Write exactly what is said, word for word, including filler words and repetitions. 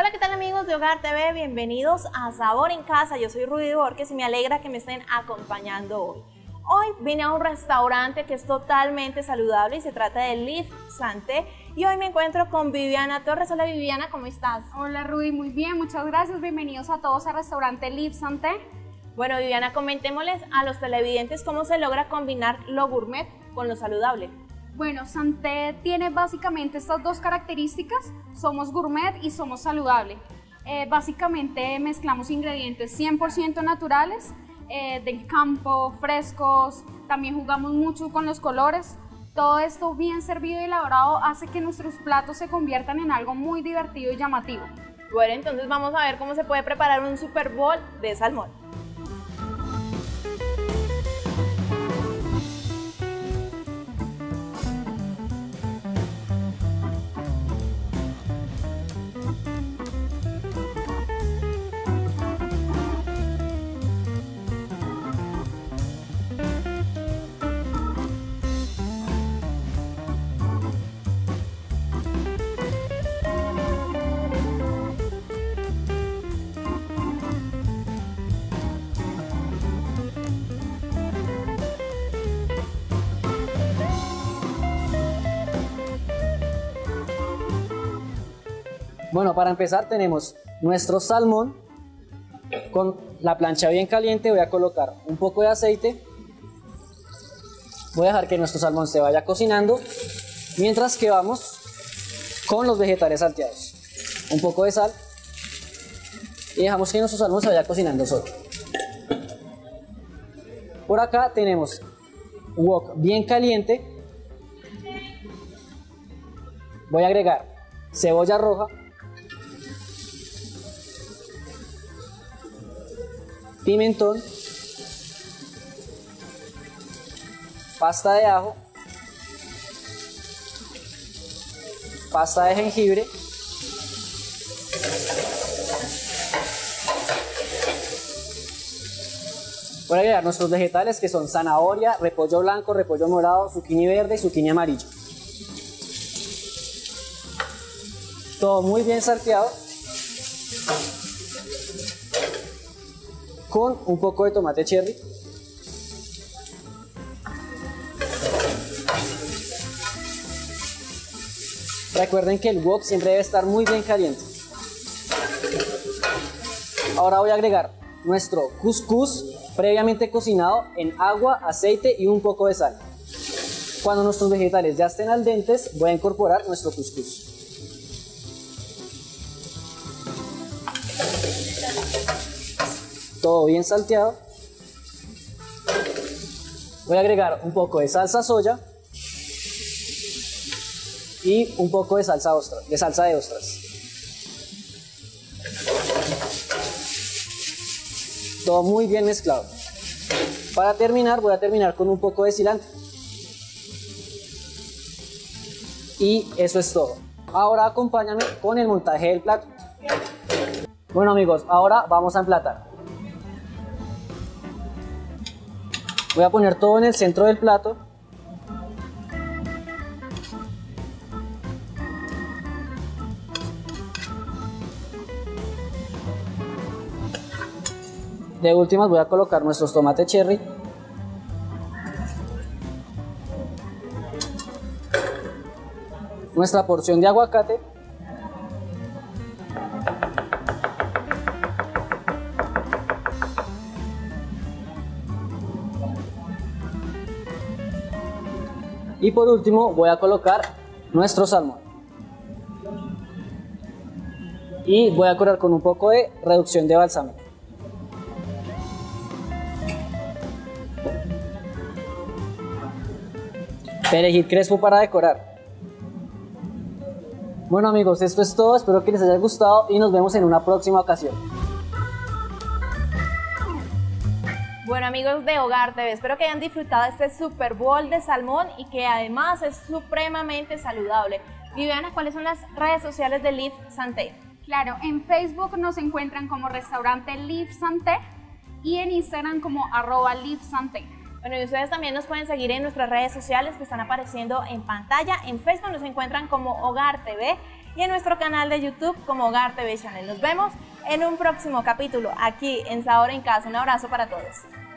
Hola, ¿qué tal amigos de Hogar T V? Bienvenidos a Sabor en Casa. Yo soy Rudy Borges y me alegra que me estén acompañando hoy. Hoy vine a un restaurante que es totalmente saludable y se trata de Leaf Santé. Y hoy me encuentro con Viviana Torres. Hola Viviana, ¿cómo estás? Hola Rudy, muy bien, muchas gracias. Bienvenidos a todos al restaurante Leaf Santé. Bueno Viviana, comentémosles a los televidentes cómo se logra combinar lo gourmet con lo saludable. Bueno, Santé tiene básicamente estas dos características, somos gourmet y somos saludable. Eh, básicamente mezclamos ingredientes cien por ciento naturales, eh, del campo, frescos, también jugamos mucho con los colores. Todo esto bien servido y elaborado hace que nuestros platos se conviertan en algo muy divertido y llamativo. Bueno, entonces vamos a ver cómo se puede preparar un Super Bowl de salmón. Bueno, para empezar tenemos nuestro salmón. Con la plancha bien caliente voy a colocar un poco de aceite. Voy a dejar que nuestro salmón se vaya cocinando, mientras que vamos con los vegetales salteados. Un poco de sal y dejamos que nuestro salmón se vaya cocinando solo. Por acá tenemos un wok bien caliente. Voy a agregar cebolla roja, pimentón, pasta de ajo, pasta de jengibre, voy a agregar nuestros vegetales que son zanahoria, repollo blanco, repollo morado, zucchini verde y zucchini amarillo. Todo muy bien salteado, con un poco de tomate cherry, recuerden que el wok siempre debe estar muy bien caliente. Ahora voy a agregar nuestro cuscús previamente cocinado en agua, aceite y un poco de sal. Cuando nuestros vegetales ya estén al dente, voy a incorporar nuestro cuscús. Todo bien salteado. Voy a agregar un poco de salsa soya y un poco de salsa ostra, de salsa de ostras. Todo muy bien mezclado. Para terminar, voy a terminar con un poco de cilantro. Y eso es todo. Ahora acompáñame con el montaje del plato. Bueno amigos, ahora vamos a emplatar. Voy a poner todo en el centro del plato. De últimas voy a colocar nuestros tomates cherry. Nuestra porción de aguacate. Y por último voy a colocar nuestro salmón. Y voy a colocar con un poco de reducción de balsámico. Perejil crespo para decorar. Bueno amigos, esto es todo. Espero que les haya gustado y nos vemos en una próxima ocasión. Bueno amigos de Hogar T V, espero que hayan disfrutado este Super Bowl de salmón y que además es supremamente saludable. Viviana, ¿cuáles son las redes sociales de Liv Santé? Claro, en Facebook nos encuentran como restaurante Liv Santé y en Instagram como arroba Liv Santé. Bueno, y ustedes también nos pueden seguir en nuestras redes sociales que están apareciendo en pantalla. En Facebook nos encuentran como Hogar T V y en nuestro canal de YouTube como HogarTV Channel. Nos vemos en un próximo capítulo aquí en Sabor en Casa. Un abrazo para todos.